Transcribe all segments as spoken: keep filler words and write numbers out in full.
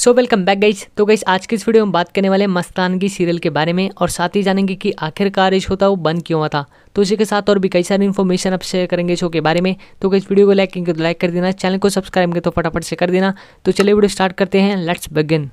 सो welcome back guys. तो guys आज की इस वीडियो में बात करने वाले मस्तान की सीरियल के बारे में और साथ ही जानेंगे कि आखिरकार इस शो था वो बंद क्यों हुआ था। तो इसी के साथ और भी कई सारी इन्फॉर्मेशन आप शेयर करेंगे शो के बारे में। तो गाइज वीडियो को लाइक करेंगे तो लाइक कर देना, चैनल को सब्सक्राइब करेंगे तो फटाफट से कर देना। तो चलिए वीडियो स्टार्ट करते हैं, लेट्स बिगिन।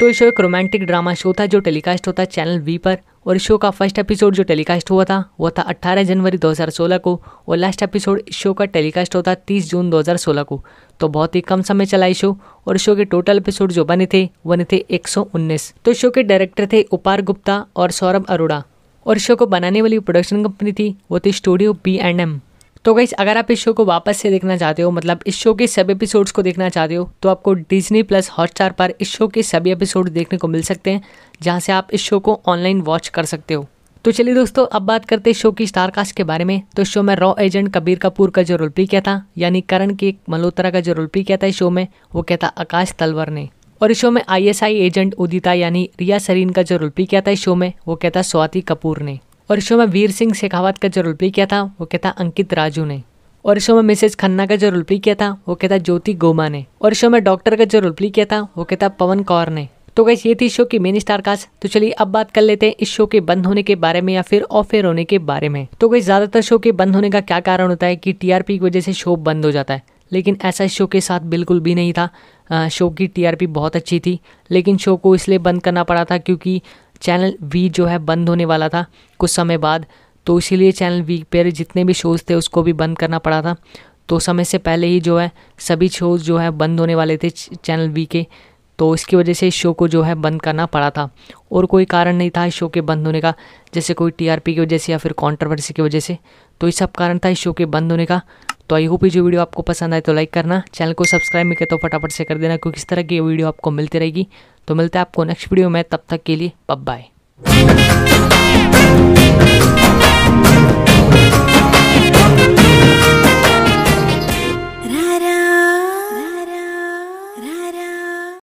तो ये शो एक रोमांटिक ड्रामा शो था जो टेलीकास्ट होता चैनल वी पर, और इस शो का फर्स्ट एपिसोड जो टेलीकास्ट हुआ था वो था अट्ठारह जनवरी दो हज़ार सोलह को, और लास्ट एपिसोड इस शो का टेलीकास्ट होता तीस जून दो हज़ार सोलह को। तो बहुत ही कम समय चला इस शो, और इस शो के टोटल एपिसोड जो बने थे बने थे एक सौ उन्नीस। तो इस शो के डायरेक्टर थे उपहार गुप्ता और सौरभ अरोड़ा, और इस शो को बनाने वाली प्रोडक्शन कंपनी थी वो थी स्टूडियो बी एंड एम। तो गाइस अगर आप इस शो को वापस से देखना चाहते हो, मतलब इस शो के सभी एपिसोड्स को देखना चाहते हो, तो आपको डिज्नी प्लस हॉटस्टार पर इस शो के सभी एपिसोड देखने को मिल सकते हैं, जहां से आप इस शो को ऑनलाइन वॉच कर सकते हो। तो चलिए दोस्तों अब बात करते हैं शो की स्टारकास्ट के बारे में। तो इस शो में रॉ एजेंट कबीर कपूर का जो रोल प्ले किया था, यानी करण के मल्होत्रा का जो रोल प्ले किया था इस शो में, वो किया था आकाश तलवर ने। और इस शो में आई एस आई एजेंट उदिता यानी रिया सरीन का जो रोल प्ले किया था इस शो में, वो किया था स्वाति कपूर ने। और इस शो में वीर सिंह शेखावत का जो रोल प्ले किया था वो किया था अंकित राजू ने। और इस शो में मिसेज खन्ना का जो रोल प्ले किया था वो किया था ज्योति गोमा ने। और इस शो में डॉक्टर का जो रोल प्ले किया था वो किया था पवन कौर ने। तो गाइस ये थी शो की मेन स्टार कास्ट। तो चलिए अब बात कर लेते हैं इस शो के बंद होने के बारे में या फिर ऑफ एयर होने के बारे में। तो गाइस ज्यादातर शो के बंद होने का क्या कारण होता है कि टीआरपी की वजह से शो बंद हो जाता है, लेकिन ऐसा इस शो के साथ बिल्कुल भी नहीं था। शो की टीआरपी बहुत अच्छी थी, लेकिन शो को इसलिए बंद करना पड़ा था क्योंकि चैनल वी जो है बंद होने वाला था कुछ समय बाद, तो इसीलिए चैनल वी पर जितने भी शोज़ थे उसको भी बंद करना पड़ा था। तो समय से पहले ही जो है सभी शोज़ जो है बंद होने वाले थे चैनल वी के, तो इसकी वजह से इस शो को जो है बंद करना पड़ा था, और कोई कारण नहीं था इस शो के बंद होने का, जैसे कोई टीआरपी की वजह से या फिर कॉन्ट्रोवर्सी की वजह से। तो ये सब कारण था इस शो के बंद होने का। तो आई होप ये जो वीडियो आपको पसंद आए तो लाइक करना, चैनल को सब्सक्राइब नहीं किया तो फटाफट से कर देना, क्योंकि इस तरह की वीडियो आपको मिलती रहेगी। तो मिलते हैं आपको नेक्स्ट वीडियो में, तब तक के लिए बाय बाय।